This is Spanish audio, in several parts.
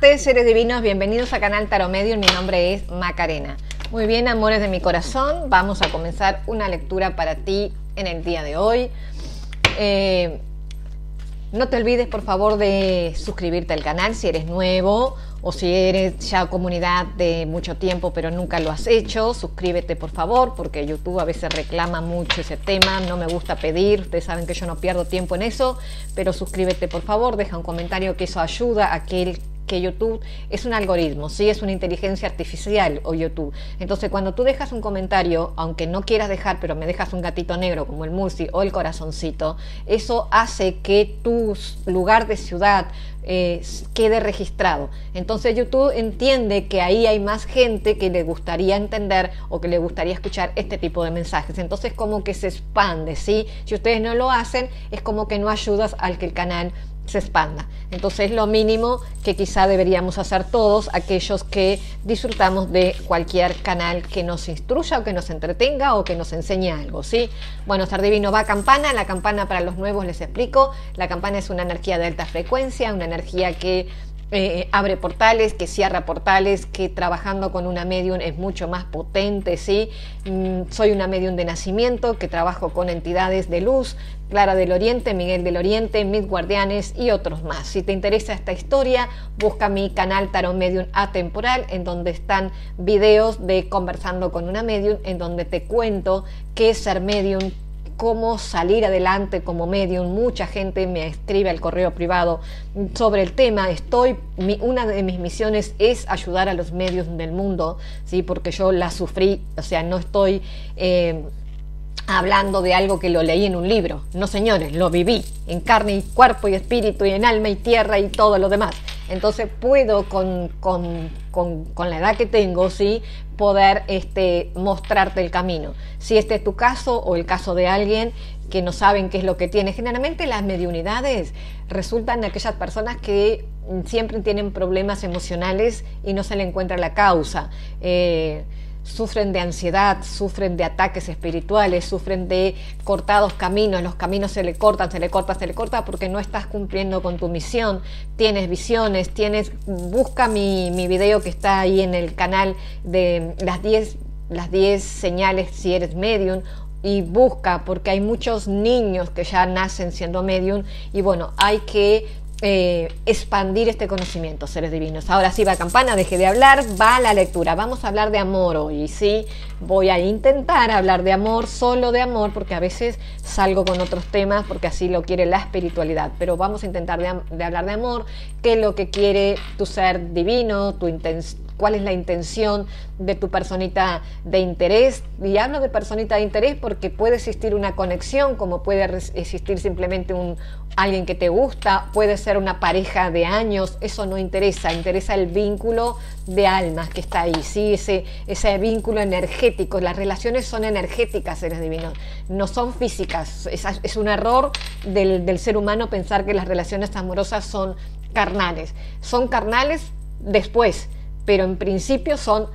martes, seres divinos, bienvenidos a Canal Tarot Medium. Mi nombre es Macarena. Muy bien, amores de mi corazón, vamos a comenzar una lectura para ti en el día de hoy. No te olvides, por favor, de suscribirte al canal si eres nuevo o si eres ya comunidad de mucho tiempo pero nunca lo has hecho. Suscríbete, por favor, porque YouTube a veces reclama mucho ese tema. No me gusta pedir, ustedes saben que yo no pierdo tiempo en eso, pero suscríbete, por favor, deja un comentario, que eso ayuda a que YouTube es un algoritmo, ¿sí? Es una inteligencia artificial o YouTube. Entonces, cuando tú dejas un comentario, aunque no quieras dejar, pero me dejas un gatito negro como el Murci o el corazoncito, eso hace que tu lugar de ciudad quede registrado. Entonces YouTube entiende que ahí hay más gente que le gustaría entender o que le gustaría escuchar este tipo de mensajes. Entonces como que se expande, ¿sí? Si ustedes no lo hacen, es como que no ayudas al que el canal se expanda. Entonces, lo mínimo que quizá deberíamos hacer todos aquellos que disfrutamos de cualquier canal que nos instruya o que nos entretenga o que nos enseñe algo, ¿sí? Bueno, ser divino va campana. La campana, para los nuevos les explico, la campana es una energía de alta frecuencia, una energía que abre portales, que cierra portales, que trabajando con una medium es mucho más potente, ¿sí? Soy una medium de nacimiento, que trabajo con entidades de luz, Clara del Oriente, Miguel del Oriente, mis guardianes y otros más. Si te interesa esta historia, busca mi canal Tarot Medium Atemporal, en donde están videos de conversando con una medium, en donde te cuento qué es ser medium, cómo salir adelante como medium. Mucha gente me escribe al correo privado sobre el tema. Una de mis misiones es ayudar a los mediums del mundo, ¿sí? Porque yo la sufrí, o sea, no estoy hablando de algo que lo leí en un libro. No, señores, lo viví en carne y cuerpo y espíritu y en alma y tierra y todo lo demás. Entonces puedo con la edad que tengo, ¿sí? Poder mostrarte el camino. Si este es tu caso o el caso de alguien que no saben qué es lo que tiene. Generalmente las mediunidades resultan en aquellas personas que siempre tienen problemas emocionales y no se le encuentra la causa. Sufren de ansiedad, sufren de ataques espirituales, sufren de cortados caminos, los caminos se le cortan porque no estás cumpliendo con tu misión, tienes visiones, busca mi video que está ahí en el canal de las 10 señales si eres medium, y busca, porque hay muchos niños que ya nacen siendo medium y bueno, hay que expandir este conocimiento, seres divinos. Ahora sí va campana, dejé de hablar, va la lectura. Vamos a hablar de amor hoy, ¿sí? Voy a intentar hablar de amor, solo de amor, porque a veces salgo con otros temas porque así lo quiere la espiritualidad, pero vamos a intentar de hablar de amor. ¿Qué es lo que quiere tu ser divino? ¿Cuál es la intención de tu personita de interés? Y hablo de personita de interés porque puede existir una conexión, como puede existir simplemente alguien que te gusta, puede ser una pareja de años, eso no interesa, interesa el vínculo de almas que está ahí, ¿sí? Ese vínculo energético. Las relaciones son energéticas, seres divinos, no son físicas. Es un error del ser humano pensar que las relaciones amorosas son carnales. Son carnales después, pero en principio son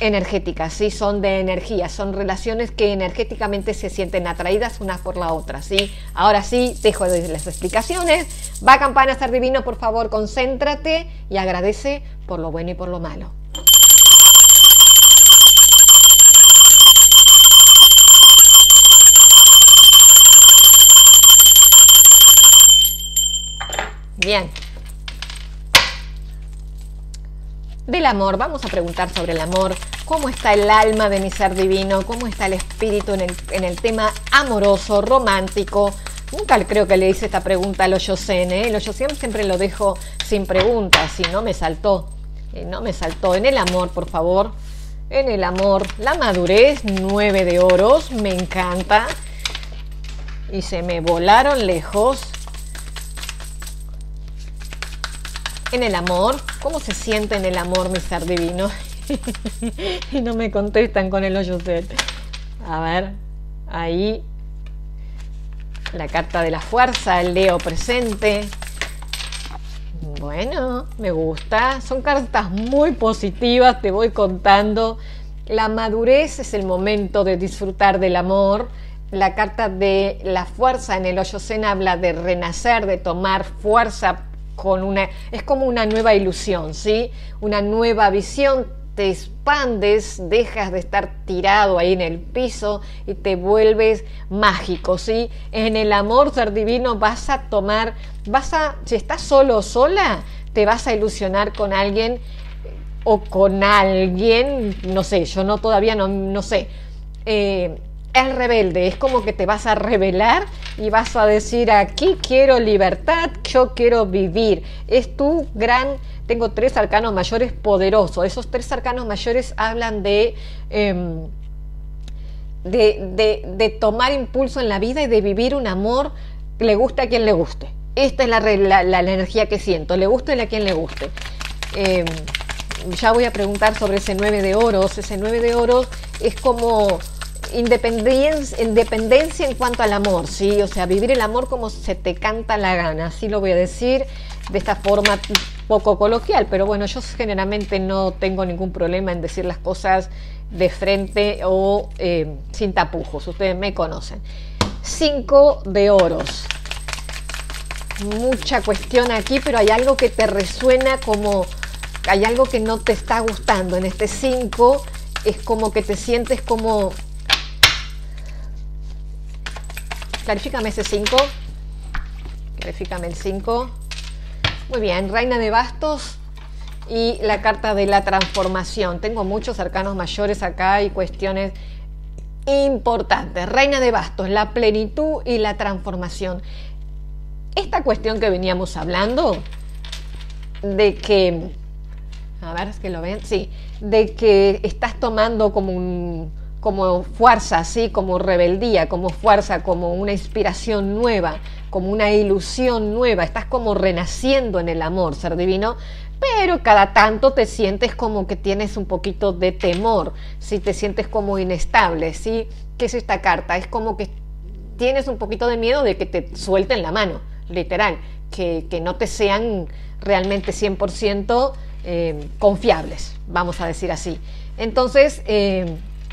energéticas, ¿sí? Son de energía, son relaciones que energéticamente se sienten atraídas unas por la otra, ¿sí? Ahora sí, dejo de las explicaciones. Va campana, ser divino, por favor, concéntrate y agradece por lo bueno y por lo malo. Bien. Del amor, vamos a preguntar sobre el amor. ¿Cómo está el alma de mi ser divino? ¿Cómo está el espíritu en el tema amoroso, romántico? Nunca creo que le hice esta pregunta a los Yosén, ¿eh? Los Yosén siempre lo dejo sin preguntas, y no me saltó. En el amor, por favor, en el amor, la madurez, 9 de oros, me encanta. Y se me volaron lejos. En el amor, ¿cómo se siente en el amor mi ser divino? Y no me contestan con el hoyo set. A ver, ahí la carta de la fuerza, el Leo presente. Bueno, me gusta. Son cartas muy positivas, te voy contando. La madurez es el momento de disfrutar del amor. La carta de la fuerza en el hoyo zen habla de renacer, de tomar fuerza con una, es como una nueva ilusión, ¿sí? Una nueva visión, te expandes, dejas de estar tirado ahí en el piso y te vuelves mágico, ¿sí? En el amor, ser divino, vas a tomar, si estás solo o sola, te vas a ilusionar con alguien o con alguien, no sé, yo no todavía no sé. Es rebelde, es como que te vas a rebelar y vas a decir, aquí quiero libertad, yo quiero vivir. Es tu gran, tengo tres arcanos mayores poderosos. Esos tres arcanos mayores hablan de tomar impulso en la vida y de vivir un amor que le guste a quien le guste. Esta es la energía que siento, le guste a quien le guste. Ya voy a preguntar sobre ese 9 de oros. Ese 9 de oros es como independencia en cuanto al amor, ¿sí? O sea, vivir el amor como se te canta la gana, así lo voy a decir, de esta forma poco coloquial, pero bueno, yo generalmente no tengo ningún problema en decir las cosas de frente o sin tapujos, ustedes me conocen. 5 de oros. Mucha cuestión aquí, pero hay algo que te resuena como, hay algo que no te está gustando. En este 5 es como que te sientes como... Clarifícame ese 5. Clarifícame el 5. Muy bien, Reina de Bastos y la carta de la transformación. Tengo muchos arcanos mayores acá y cuestiones importantes. Reina de Bastos, la plenitud y la transformación. Esta cuestión que veníamos hablando de que... A ver, es que lo ven, sí, de que estás tomando como fuerza, ¿sí? Como rebeldía, como fuerza, como una inspiración nueva, como una ilusión nueva, estás como renaciendo en el amor, ser divino, pero cada tanto te sientes como que tienes un poquito de temor, ¿sí? Te sientes como inestable, ¿sí? ¿Qué es esta carta? Es como que tienes un poquito de miedo de que te suelten la mano, literal, que no te sean realmente 100% confiables, vamos a decir así. Entonces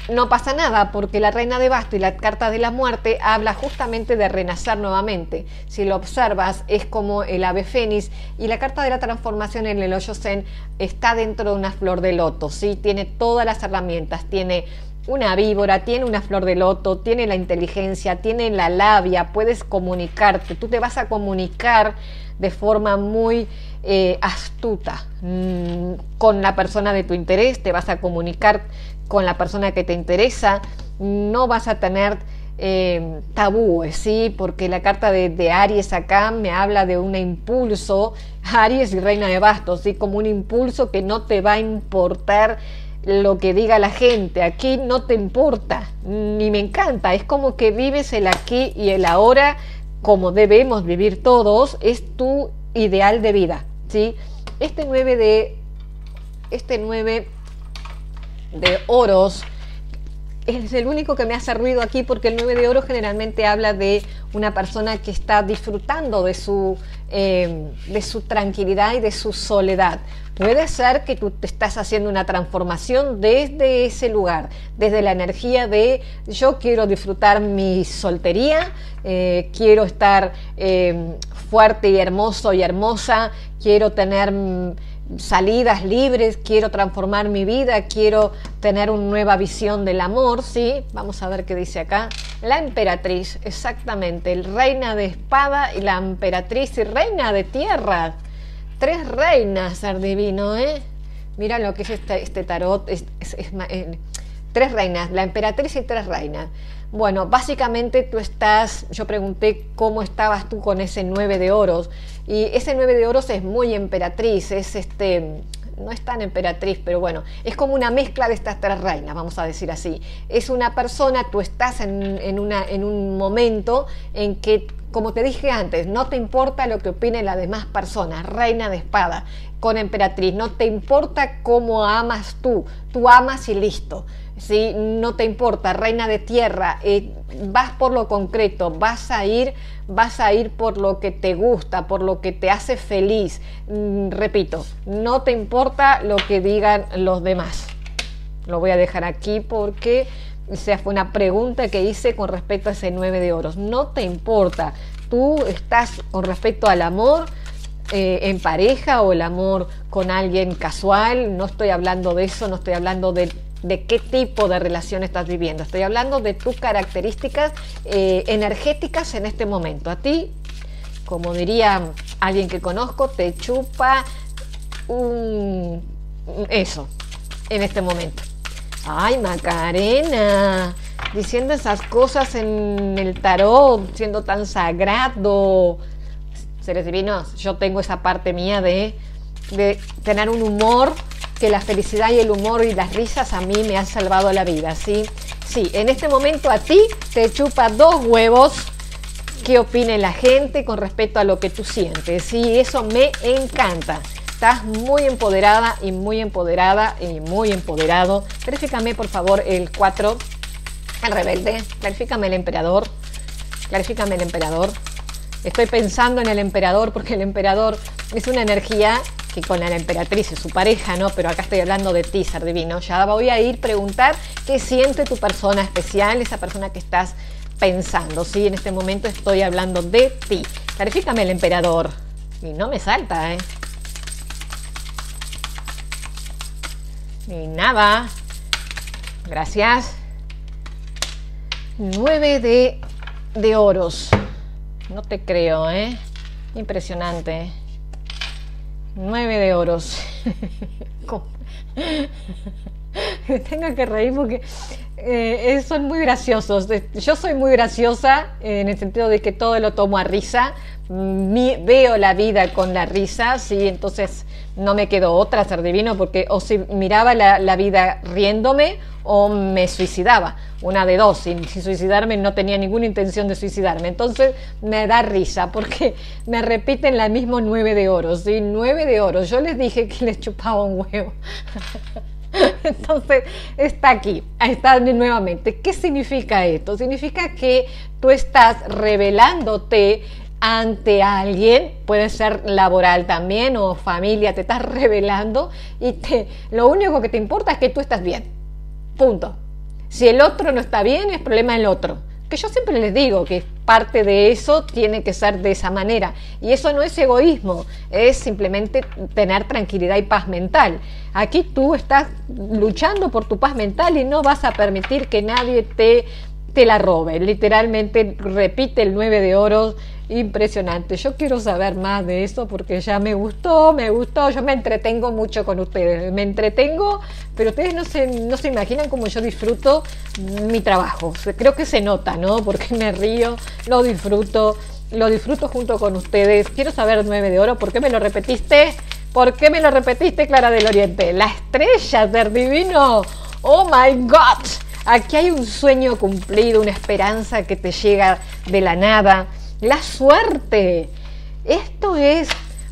no pasa nada, porque la Reina de Bastos y la carta de la muerte habla justamente de renacer nuevamente. Si lo observas, es como el ave fénix, y la carta de la transformación en el Yosén está dentro de una flor de loto, ¿sí? Tiene todas las herramientas, tiene una víbora, tiene una flor de loto, tiene la inteligencia, tiene la labia, puedes comunicarte, tú te vas a comunicar de forma muy astuta con la persona de tu interés, te vas a comunicar con la persona que te interesa, no vas a tener tabúes, ¿sí? Porque la carta de Aries acá me habla de un impulso, Aries y Reina de Bastos, ¿sí? Como un impulso que no te va a importar lo que diga la gente, aquí no te importa, ni me encanta, es como que vives el aquí y el ahora, como debemos vivir todos, es tu ideal de vida, ¿sí? Este 9 de oros es el único que me hace ruido aquí, porque el 9 de oros generalmente habla de una persona que está disfrutando de su tranquilidad y de su soledad. Puede ser que tú te estás haciendo una transformación desde ese lugar, desde la energía de yo quiero disfrutar mi soltería, quiero estar fuerte y hermoso y hermosa, quiero tener salidas libres, quiero transformar mi vida, quiero tener una nueva visión del amor, ¿sí? Vamos a ver qué dice acá. La emperatriz, exactamente, el reina de espada y la emperatriz y reina de tierra. Tres reinas, ser divino, ¿eh? Mira lo que es este tarot. Tres reinas, la emperatriz y tres reinas. Bueno, básicamente tú estás, yo pregunté cómo estabas tú con ese 9 de oros, y ese 9 de oros es muy emperatriz, es no es tan emperatriz, pero bueno, es como una mezcla de estas tres reinas, vamos a decir así. Es una persona, tú estás en un momento en que, como te dije antes, no te importa lo que opinen las demás personas, reina de espada con emperatriz, no te importa cómo amas tú, tú amas y listo, ¿sí? No te importa, reina de tierra, vas por lo concreto, vas a ir por lo que te gusta, por lo que te hace feliz, repito, no te importa lo que digan los demás. Lo voy a dejar aquí porque... O sea, fue una pregunta que hice con respecto a ese 9 de oros. No te importa. Tú estás, con respecto al amor, en pareja o el amor con alguien casual. No estoy hablando de eso, no estoy hablando de qué tipo de relación estás viviendo. Estoy hablando de tus características energéticas en este momento. A ti, como diría alguien que conozco, te chupa eso en este momento. Ay, Macarena, diciendo esas cosas en el tarot, siendo tan sagrado. Seres divinos, yo tengo esa parte mía de tener un humor, que la felicidad y el humor y las risas a mí me han salvado la vida, ¿sí? Sí, en este momento a ti te chupa dos huevos qué opine la gente con respecto a lo que tú sientes, ¿sí? Eso me encanta. Estás muy empoderada y muy empoderada y muy empoderado. Clarifícame, por favor, el 4, el rebelde. Clarifícame el emperador. Clarifícame el emperador. Estoy pensando en el emperador porque el emperador es una energía que con la emperatriz es su pareja, ¿no? Pero acá estoy hablando de ti, ser divino. Ya voy a ir a preguntar qué siente tu persona especial, esa persona que estás pensando, ¿sí? En este momento estoy hablando de ti. Clarifícame el emperador. Y no me salta, ¿eh? Ni nada. Gracias. 9 de oros. No te creo, ¿eh? Impresionante. 9 de oros. Me tengo que reír porque son muy graciosos. Yo soy muy graciosa en el sentido de que todo lo tomo a risa. Veo la vida con la risa, ¿sí? Entonces no me quedó otra, ser divino, porque o si miraba la vida riéndome o me suicidaba. Una de dos. Sin suicidarme, no tenía ninguna intención de suicidarme. Entonces me da risa porque me repiten la misma 9 de oros, ¿sí? 9 de oros. Yo les dije que les chupaba un huevo. Entonces está aquí, está nuevamente. ¿Qué significa esto? Significa que tú estás revelándote ante alguien, puede ser laboral también o familia, te estás revelando y lo único que te importa es que tú estás bien, punto. Si el otro no está bien, es problema del otro, que yo siempre les digo que parte de eso tiene que ser de esa manera, y eso no es egoísmo, es simplemente tener tranquilidad y paz mental. Aquí tú estás luchando por tu paz mental y no vas a permitir que nadie te la robe. Literalmente repite el 9 de oros. Impresionante. Yo quiero saber más de esto porque ya me gustó. Yo me entretengo mucho con ustedes, me entretengo, pero ustedes no se imaginan cómo yo disfruto mi trabajo. Creo que se nota, ¿no? Porque me río, lo disfruto junto con ustedes. Quiero saber 9 de oro. ¿Por qué me lo repetiste? ¿Por qué me lo repetiste, Clara del Oriente? La estrella, ser divino. Oh my God. Aquí hay un sueño cumplido, una esperanza que te llega de la nada. La suerte. Esto es,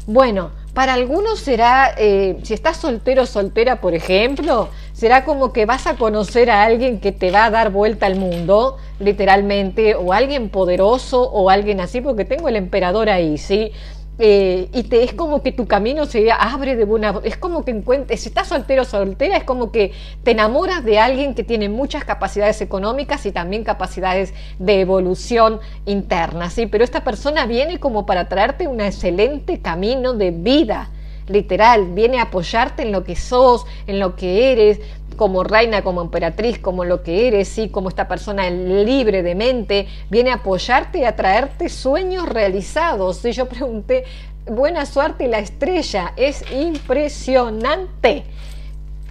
bueno, para algunos será, si estás soltero o soltera, por ejemplo, será como que vas a conocer a alguien que te va a dar vuelta al mundo, literalmente, o alguien poderoso o alguien así, porque tengo el emperador ahí, ¿sí? Y es como que tu camino se abre de una... Es como que encuentres... Si estás soltero o soltera, es como que te enamoras de alguien que tiene muchas capacidades económicas y también capacidades de evolución interna, ¿sí? Pero esta persona viene como para traerte un excelente camino de vida, literal. Viene a apoyarte en lo que sos, en lo que eres, como reina, como emperatriz, como lo que eres, ¿sí? Como esta persona libre de mente, viene a apoyarte y a traerte sueños realizados. ¿Sí? Yo pregunté, buena suerte y la estrella, es impresionante.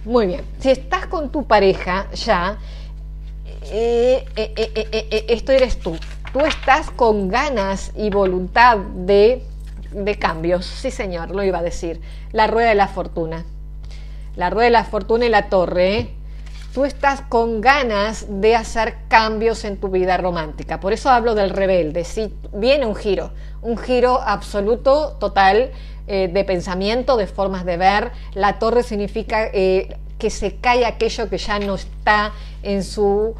Muy bien, si estás con tu pareja ya, esto eres tú. Tú estás con ganas y voluntad de cambios. Sí, señor, lo iba a decir. La rueda de la fortuna. La rueda de la fortuna y la torre, ¿eh? Tú estás con ganas de hacer cambios en tu vida romántica. Por eso hablo del rebelde. Sí, viene un giro absoluto, total, de pensamiento, de formas de ver. La torre significa que se cae aquello que ya no está en su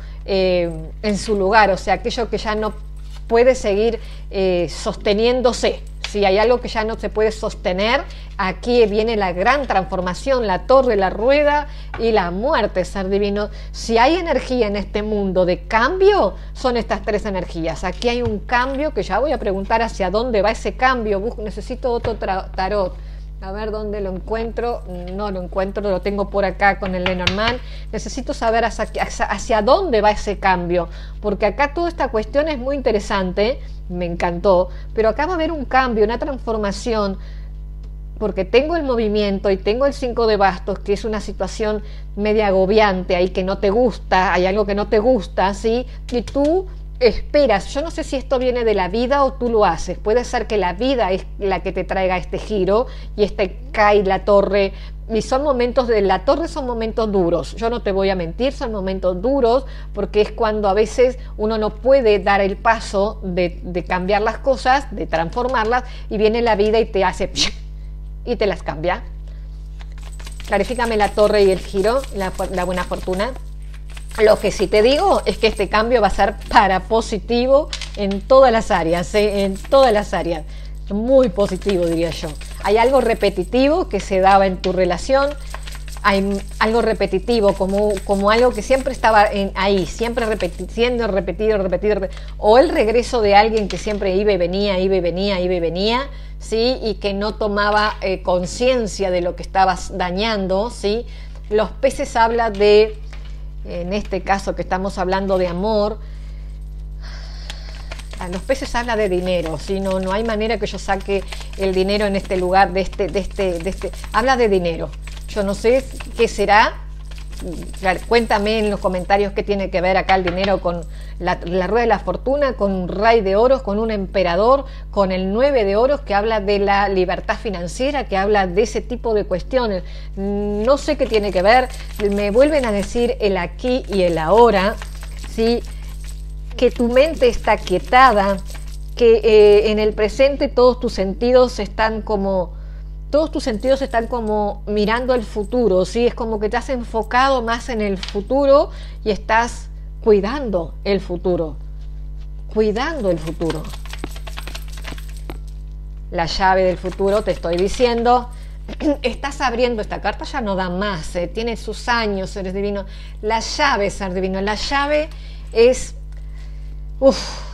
lugar, o sea, aquello que ya no puede seguir sosteniéndose. Si hay algo que ya no se puede sostener, aquí viene la gran transformación, la torre, la rueda y la muerte, ser divino. Si hay energía en este mundo de cambio, son estas tres energías. Aquí hay un cambio que ya voy a preguntar hacia dónde va ese cambio. Necesito otro tarot. A ver dónde lo encuentro. No lo encuentro, lo tengo por acá con el Lenormand. Necesito saber hacia dónde va ese cambio, porque acá toda esta cuestión es muy interesante, me encantó, pero acá va a haber un cambio, una transformación, porque tengo el movimiento y tengo el 5 de bastos, que es una situación media agobiante ahí, que no te gusta, hay algo que no te gusta, ¿sí? Y tú esperas, yo no sé si esto viene de la vida o tú lo haces, puede ser que la vida es la que te traiga este giro y cae la torre, y son momentos de la torre, son momentos duros, yo no te voy a mentir, son momentos duros, porque es cuando a veces uno no puede dar el paso de cambiar las cosas, de transformarlas, y viene la vida y te hace y te las cambia. Clarifícame la torre y el giro, la buena fortuna. Lo que sí te digo es que este cambio va a ser para positivo en todas las áreas, ¿eh? En todas las áreas. Muy positivo, diría yo. Hay algo repetitivo que se daba en tu relación. Hay algo repetitivo, como algo que siempre estaba ahí, siempre repetido. O el regreso de alguien que siempre iba y venía, ¿sí? Y que no tomaba conciencia de lo que estabas dañando, ¿sí? Los peces hablan de... En este caso que estamos hablando de amor, a los peces habla de dinero, ¿sí? No hay manera que yo saque el dinero en este lugar, de este. Habla de dinero. Yo no sé qué será. Cuéntame en los comentarios qué tiene que ver acá el dinero con la rueda de la fortuna, con un rey de oros, con un emperador, con el 9 de oros, que habla de la libertad financiera, que habla de ese tipo de cuestiones. No sé qué tiene que ver, me vuelven a decir el aquí y el ahora, ¿sí? Que tu mente está quietada, que en el presente todos tus sentidos están como mirando al futuro, ¿sí? Es como que te has enfocado más en el futuro y estás cuidando el futuro. La llave del futuro, te estoy diciendo. Estás abriendo, esta carta ya no da más, ¿eh? Tiene sus años, ser divino. La llave, ser divino. La llave es...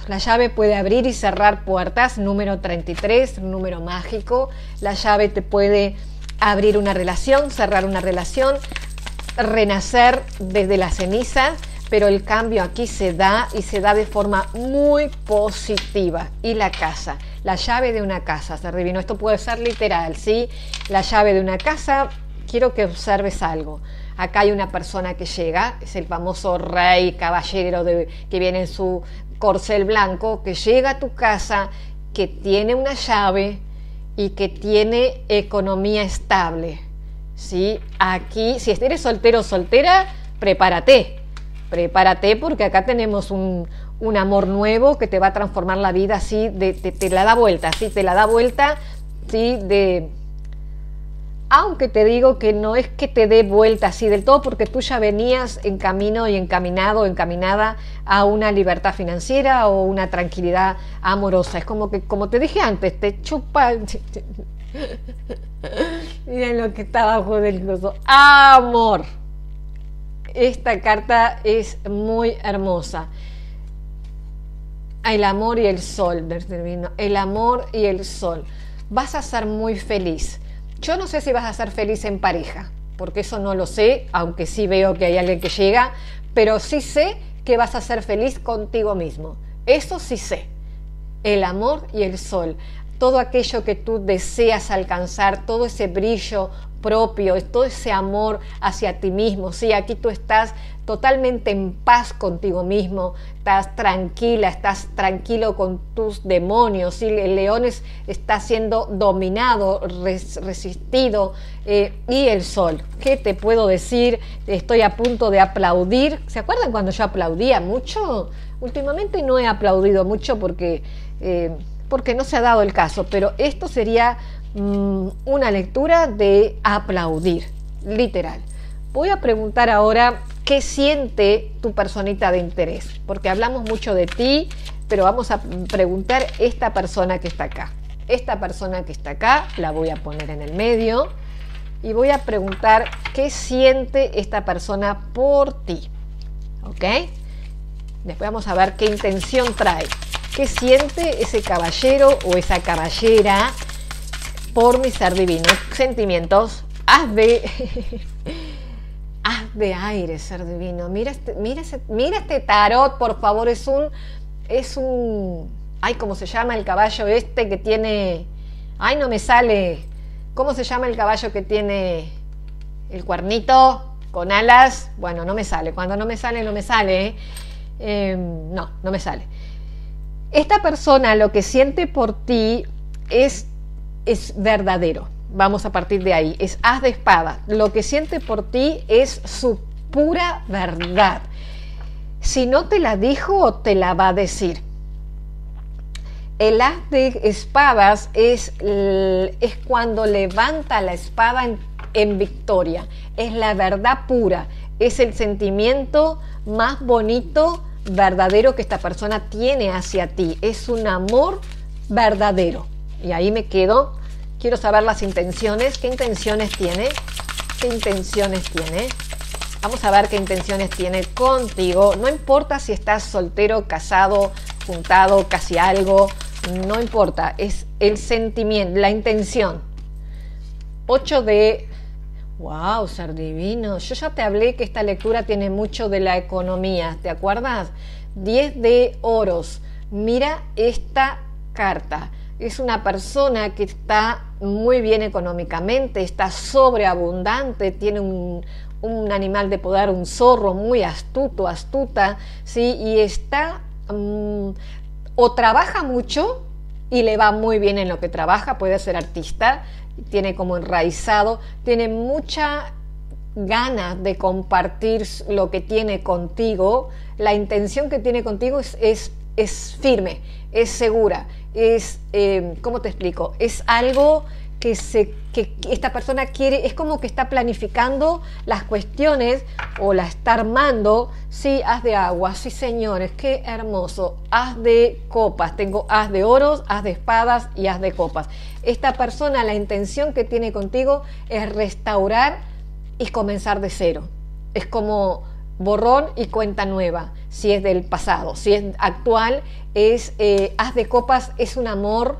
la llave puede abrir y cerrar puertas, número 33, número mágico. La llave te puede abrir una relación, cerrar una relación, renacer desde las cenizas, pero el cambio aquí se da, y se da de forma muy positiva. Y la casa, la llave de una casa, se adivinó, esto puede ser literal, ¿sí? La llave de una casa, quiero que observes algo. Acá hay una persona que llega, es el famoso rey, caballero, que viene en su corcel blanco, que llega a tu casa, que tiene una llave y que tiene economía estable, ¿sí? Aquí, si eres soltero o soltera, prepárate, porque acá tenemos un amor nuevo que te va a transformar la vida, así te la da vuelta, ¿sí? Aunque te digo que no es que te dé vuelta así del todo, porque tú ya venías en camino y encaminada a una libertad financiera o una tranquilidad amorosa. Es como que, como te dije antes, te chupa... Miren lo que está abajo del coso. ¡Amor! Esta carta es muy hermosa. El amor y el sol, el amor y el sol. Vas a ser muy feliz. Yo no sé si vas a ser feliz en pareja, porque eso no lo sé, aunque sí veo que hay alguien que llega, pero sí sé que vas a ser feliz contigo mismo. Eso sí sé. El amor y el sol. Todo aquello que tú deseas alcanzar, todo ese brillo propio, todo ese amor hacia ti mismo, ¿sí? Aquí tú estás totalmente en paz contigo mismo, estás tranquila, estás tranquilo con tus demonios, ¿sí? El león está siendo dominado, resistido, y el sol. ¿Qué te puedo decir? Estoy a punto de aplaudir. ¿Se acuerdan cuando yo aplaudía mucho? Últimamente no he aplaudido mucho porque no se ha dado el caso, pero esto sería una lectura de aplaudir, literal. Voy a preguntar ahora qué siente tu personita de interés, porque hablamos mucho de ti, pero vamos a preguntar esta persona que está acá. esta persona que está acá, la voy a poner en el medio y voy a preguntar qué siente esta persona por ti, ¿ok? Después vamos a ver qué intención trae, qué siente ese caballero o esa caballera por mi ser divino. Sentimientos, haz de aire, ser divino. Mira este tarot, por favor, es un ay, ¿cómo se llama el caballo este que tiene? Ay, no me sale. ¿Cómo se llama el caballo que tiene el cuernito con alas? Bueno, no me sale. Cuando no me sale, no me sale. No me sale. Esta persona lo que siente por ti es verdadero. Vamos a partir de ahí. Es haz de espada. Lo que siente por ti es su pura verdad. Si no te la dijo, te la va a decir. El haz de espadas es cuando levanta la espada en victoria. Es la verdad pura. Es el sentimiento más bonito, verdadero que esta persona tiene hacia ti. Es un amor verdadero. Y ahí me quedo. Quiero saber las intenciones. ¿Qué intenciones tiene? ¿Qué intenciones tiene? Vamos a ver qué intenciones tiene contigo. No importa si estás soltero, casado, juntado, casi algo. No importa, es el sentimiento, la intención. 8 de... ¡Wow, ser divino! Yo ya te hablé que esta lectura tiene mucho de la economía, ¿te acuerdas? 10 de oros. Mira esta carta. Es una persona que está muy bien económicamente, está sobreabundante, tiene un animal de poder, un zorro muy astuto, astuta, ¿sí? Y está... o trabaja mucho y le va muy bien en lo que trabaja, puede ser artista, tiene como enraizado, tiene mucha ganas de compartir lo que tiene contigo. La intención que tiene contigo es firme, es segura, es, ¿cómo te explico? Es algo que esta persona quiere, es como que está planificando las cuestiones o la está armando. Sí, haz de agua, sí señores, qué hermoso. Haz de copas, tengo haz de oros, haz de espadas y haz de copas. Esta persona, la intención que tiene contigo es restaurar y comenzar de cero. Es como borrón y cuenta nueva, si es del pasado, si es actual, es haz de copas, es un amor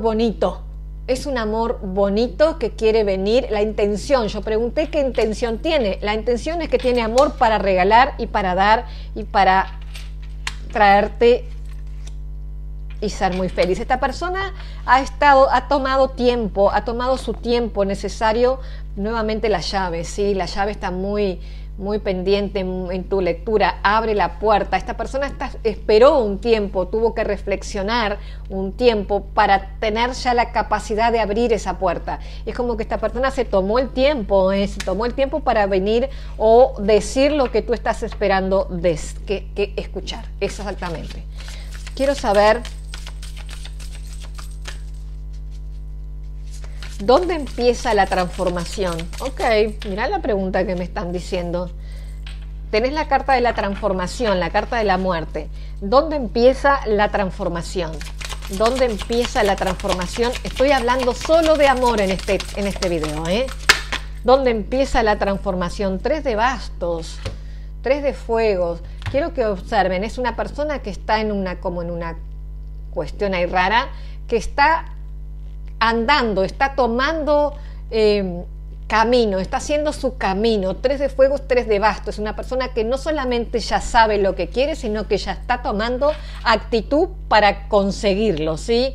bonito. Es un amor bonito que quiere venir. La intención, yo pregunté qué intención tiene. La intención es que tiene amor para regalar y para dar y para traerte y ser muy feliz. Esta persona ha tomado tiempo, ha tomado su tiempo necesario. Nuevamente la llave, ¿sí? La llave está muy, muy pendiente en tu lectura. Abre la puerta. Esta persona esperó un tiempo, tuvo que reflexionar un tiempo para tener ya la capacidad de abrir esa puerta. Es como que esta persona se tomó el tiempo, se tomó el tiempo para venir o decir lo que tú estás esperando que escuchar. Exactamente. Quiero saber ¿dónde empieza la transformación? Ok, mirá la pregunta que me están diciendo. Tenés la carta de la transformación, la carta de la muerte. ¿Dónde empieza la transformación? ¿Dónde empieza la transformación? Estoy hablando solo de amor en este video, ¿eh? ¿Dónde empieza la transformación? 3 de bastos, 3 de fuegos. Quiero que observen, es una persona que está como en una cuestión ahí rara, que está andando, está tomando camino, está haciendo su camino. 3 de fuegos, 3 de bastos. Es una persona que no solamente ya sabe lo que quiere, sino que ya está tomando actitud para conseguirlo, ¿sí?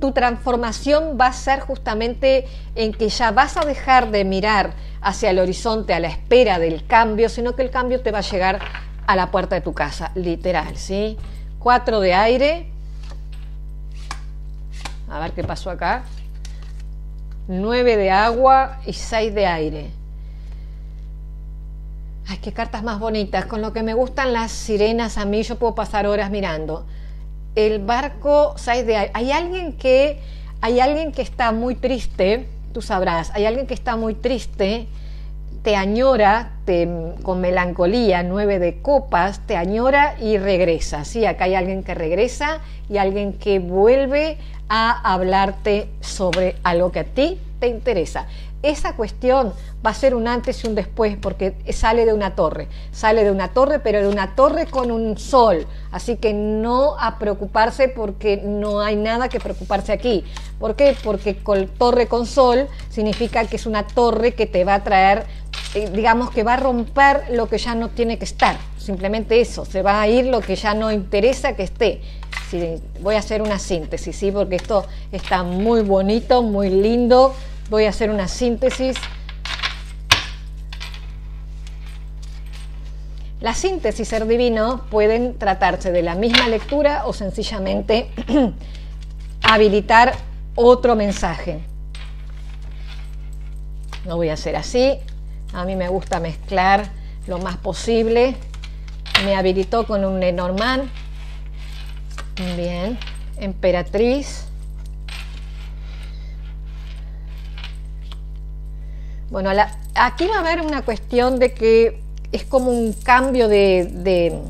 Tu transformación va a ser justamente en que ya vas a dejar de mirar hacia el horizonte a la espera del cambio, sino que el cambio te va a llegar a la puerta de tu casa, literal, ¿sí? 4 de aire. A ver qué pasó acá. 9 de agua y 6 de aire. Ay, qué cartas más bonitas. Con lo que me gustan las sirenas a mí, yo puedo pasar horas mirando. El barco, 6 de aire. Hay alguien que está muy triste, tú sabrás. Hay alguien que está muy triste. te añora, con melancolía, 9 de copas, te añora y regresa. Sí, acá hay alguien que regresa y alguien que vuelve a hablarte sobre algo que a ti te interesa. Esa cuestión va a ser un antes y un después, porque sale de una torre, pero de una torre con un sol. Así que no a preocuparse, porque no hay nada que preocuparse aquí. ¿Por qué? Porque con torre con sol significa que es una torre que te va a traer, digamos que va a romper lo que ya no tiene que estar. Simplemente eso, se va a ir lo que ya no interesa que esté. Sí, voy a hacer una síntesis, ¿sí? Porque esto está muy bonito, muy lindo. Voy a hacer una síntesis. Las síntesis, ser divino, pueden tratarse de la misma lectura o sencillamente habilitar otro mensaje. Lo voy a hacer así. A mí me gusta mezclar lo más posible. Me habilitó con un Lenormand. Bien. Emperatriz. Bueno, aquí va a haber una cuestión de que es como un cambio de...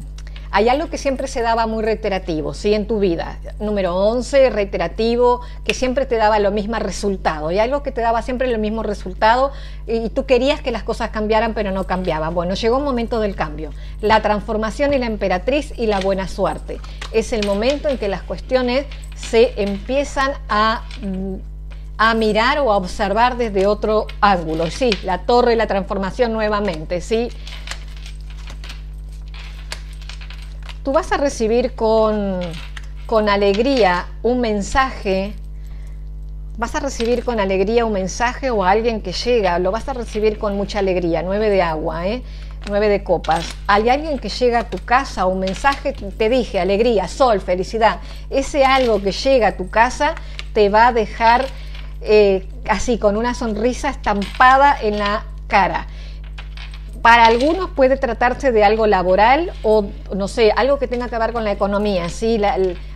Hay algo que siempre se daba muy reiterativo, ¿sí? En tu vida. Número 11, reiterativo, que siempre te daba lo mismo resultado. Y algo que te daba siempre lo mismo resultado y tú querías que las cosas cambiaran, pero no cambiaban. Bueno, llegó el momento del cambio. La transformación y la emperatriz y la buena suerte. Es el momento en que las cuestiones se empiezan a mirar o a observar desde otro ángulo. Sí, la torre y la transformación nuevamente, ¿sí? Tú vas a recibir con alegría un mensaje, vas a recibir con alegría un mensaje o a alguien que llega, lo vas a recibir con mucha alegría, 9 de agua, 9 de copas. Hay alguien que llega a tu casa, un mensaje, te dije, alegría, sol, felicidad. Ese algo que llega a tu casa te va a dejar... así, con una sonrisa estampada en la cara. Para algunos puede tratarse de algo laboral o, no sé, algo que tenga que ver con la economía, ¿sí?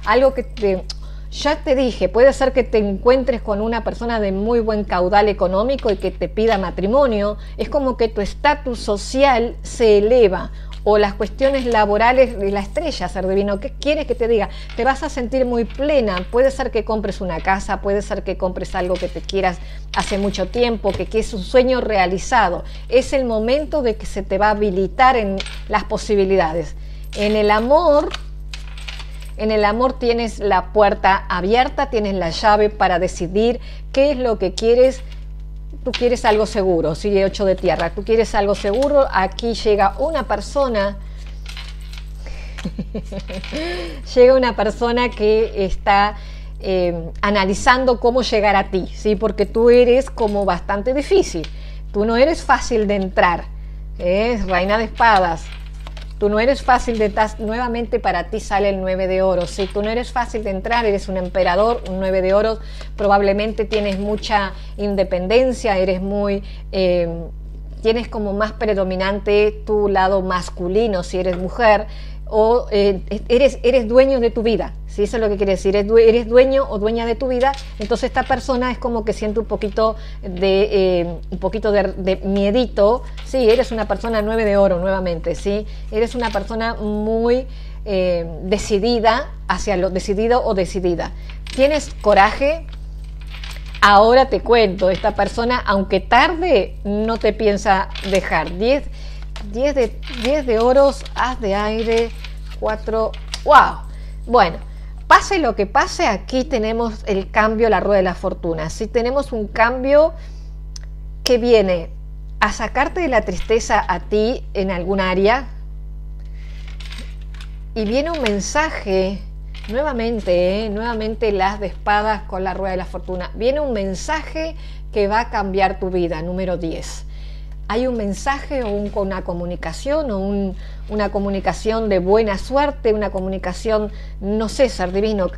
Algo que te... Ya te dije, puede ser que te encuentres con una persona de muy buen caudal económico y que te pida matrimonio. Es como que tu estatus social se eleva. O las cuestiones laborales de la estrella, ser divino. ¿Qué quieres que te diga? Te vas a sentir muy plena. Puede ser que compres una casa, puede ser que compres algo que te quieras hace mucho tiempo, que es un sueño realizado. Es el momento de que se te va a habilitar en las posibilidades. En el amor tienes la puerta abierta, tienes la llave para decidir qué es lo que quieres. Tú quieres algo seguro, sí, 8 de tierra. Tú quieres algo seguro. Aquí llega una persona. Llega una persona que está analizando cómo llegar a ti, ¿sí? Porque tú eres como bastante difícil. Tú no eres fácil de entrar. Es reina de espadas. Tú no eres fácil de entrar. Nuevamente para ti sale el 9 de oro. Si tú no eres fácil de entrar, eres un emperador, un 9 de oro. Probablemente tienes mucha independencia, eres muy... tienes como más predominante tu lado masculino si eres mujer. O eres dueño de tu vida, ¿sí? Eso es lo que quiere decir, eres dueño o dueña de tu vida. Entonces esta persona es como que siente un poquito de miedito, sí, eres una persona 9 de oro nuevamente, sí, eres una persona muy decidida, hacia lo decidido o decidida. Tienes coraje. Ahora te cuento, esta persona, aunque tarde, no te piensa dejar. 10 de oros, haz de aire, 4, wow. Bueno, pase lo que pase, aquí tenemos el cambio, la rueda de la fortuna. Si tenemos un cambio que viene a sacarte de la tristeza a ti en algún área, y viene un mensaje, nuevamente, nuevamente las de espadas con la rueda de la fortuna, viene un mensaje que va a cambiar tu vida, número 10. Hay un mensaje o una comunicación o una comunicación de buena suerte, una comunicación, no sé, ser divino.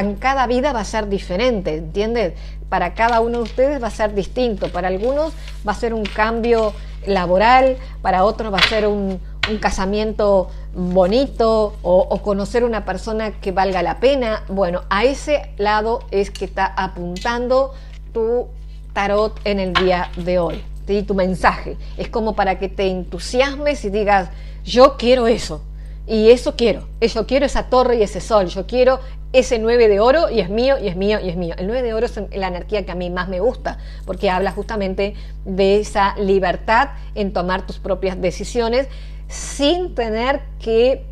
En cada vida va a ser diferente, ¿entiendes? Para cada uno de ustedes va a ser distinto. Para algunos va a ser un cambio laboral, para otros va a ser un casamiento bonito o conocer una persona que valga la pena. Bueno, a ese lado es que está apuntando tu tarot en el día de hoy. ¿sí? Tu mensaje. Es como para que te entusiasmes y digas, yo quiero eso. Y eso quiero. Yo quiero esa torre y ese sol. Yo quiero ese 9 de oro y es mío, y es mío, y es mío. El 9 de oro es la energía que a mí más me gusta, porque habla justamente de esa libertad en tomar tus propias decisiones sin tener que,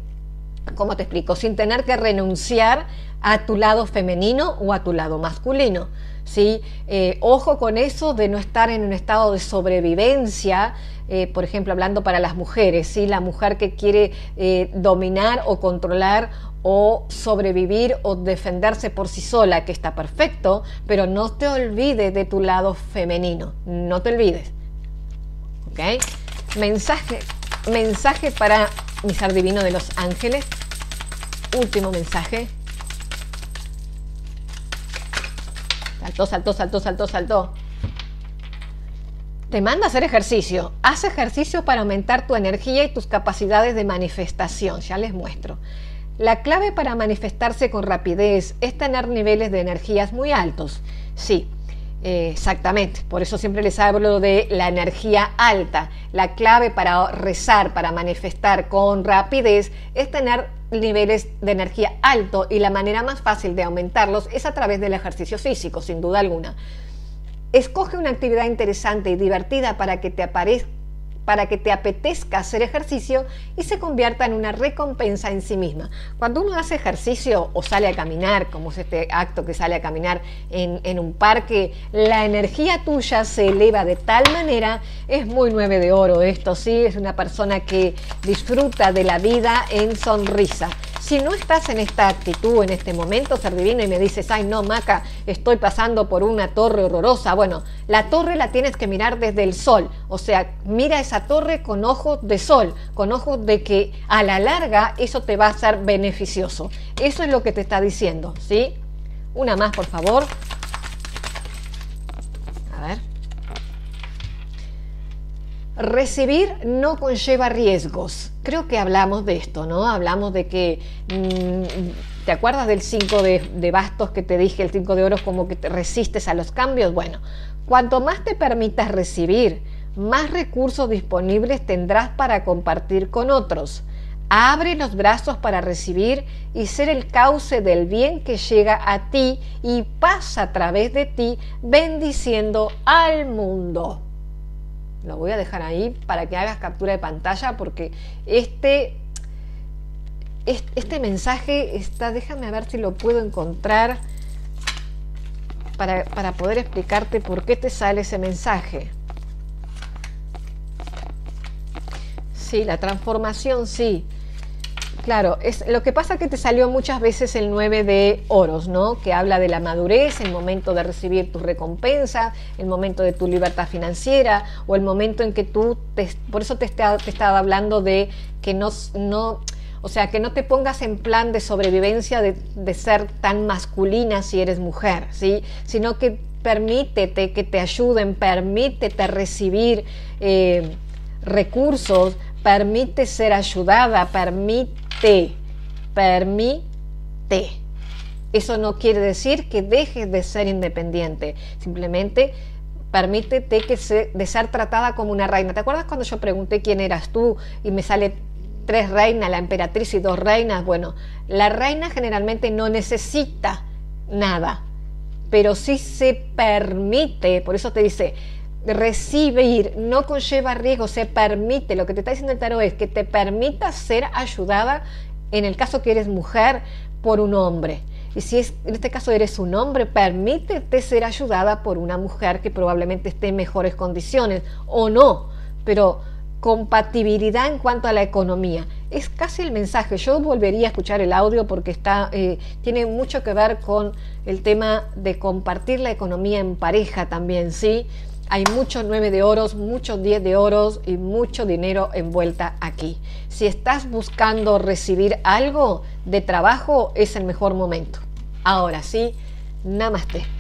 ¿cómo te explico? Sin tener que renunciar a tu lado femenino o a tu lado masculino. ¿Sí? Ojo con eso de no estar en un estado de sobrevivencia, por ejemplo, hablando para las mujeres, ¿sí? La mujer que quiere dominar o controlar o sobrevivir o defenderse por sí sola, que está perfecto, pero no te olvides de tu lado femenino, no te olvides. ¿Okay? Mensaje para mi ser divino de los ángeles, último mensaje. Saltó. Te manda a hacer ejercicio. Haz ejercicio para aumentar tu energía y tus capacidades de manifestación. Ya les muestro. La clave para manifestarse con rapidez es tener niveles de energías muy altos. Sí, exactamente. Por eso siempre les hablo de la energía alta. La clave para rezar, para manifestar con rapidez, es tener niveles de energía alto, y la manera más fácil de aumentarlos es a través del ejercicio físico, sin duda alguna. Escoge una actividad interesante y divertida para que te apetezca hacer ejercicio y se convierta en una recompensa en sí misma. Cuando uno hace ejercicio o sale a caminar, como es este acto que sale a caminar en un parque, la energía tuya se eleva de tal manera. Es muy 9 de oro esto, sí, es una persona que disfruta de la vida en sonrisa. Si no estás en esta actitud, en este momento, ser divino, y me dices, ay no, Maca, estoy pasando por una torre horrorosa. Bueno, la torre la tienes que mirar desde el sol, o sea, mira esa torre con ojos de sol, con ojos de que a la larga eso te va a ser beneficioso. Eso es lo que te está diciendo, ¿sí? Una más, por favor. A ver. Recibir no conlleva riesgos. Creo que hablamos de esto, ¿no? Hablamos de que, ¿te acuerdas del 5 de bastos que te dije? El 5 de oro, como que te resistes a los cambios. Bueno, cuanto más te permitas recibir, más recursos disponibles tendrás para compartir con otros. Abre los brazos para recibir y ser el cauce del bien que llega a ti y pasa a través de ti, bendiciendo al mundo. Lo voy a dejar ahí para que hagas captura de pantalla, porque este mensaje está... Déjame ver si lo puedo encontrar para poder explicarte por qué te sale ese mensaje. Sí, la transformación, sí. Claro, es lo que pasa, que te salió muchas veces el 9 de oros, ¿no? Que habla de la madurez, el momento de recibir tus recompensas, el momento de tu libertad financiera, o el momento en que tú... por eso te estaba hablando de que o sea, que no te pongas en plan de sobrevivencia de ser tan masculina si eres mujer, ¿sí? Sino que permítete que te ayuden, permítete recibir recursos, permite ser ayudada, permite. Eso no quiere decir que dejes de ser independiente, simplemente permítete de ser tratada como una reina. ¿Te acuerdas cuando yo pregunté quién eras tú y me sale 3 reinas, la emperatriz y 2 reinas? Bueno, la reina generalmente no necesita nada, pero sí se permite. Por eso te dice, recibir no conlleva riesgo, se permite. Lo que te está diciendo el tarot es que te permitas ser ayudada, en el caso que eres mujer, por un hombre. Y si en este caso eres un hombre, permítete ser ayudada por una mujer que probablemente esté en mejores condiciones, o no, pero compatibilidad en cuanto a la economía. Es casi el mensaje. Yo volvería a escuchar el audio porque tiene mucho que ver con el tema de compartir la economía en pareja también, ¿sí? Hay muchos 9 de oros, muchos 10 de oros y mucho dinero envuelta aquí. Si estás buscando recibir algo de trabajo, es el mejor momento. Ahora sí, namaste.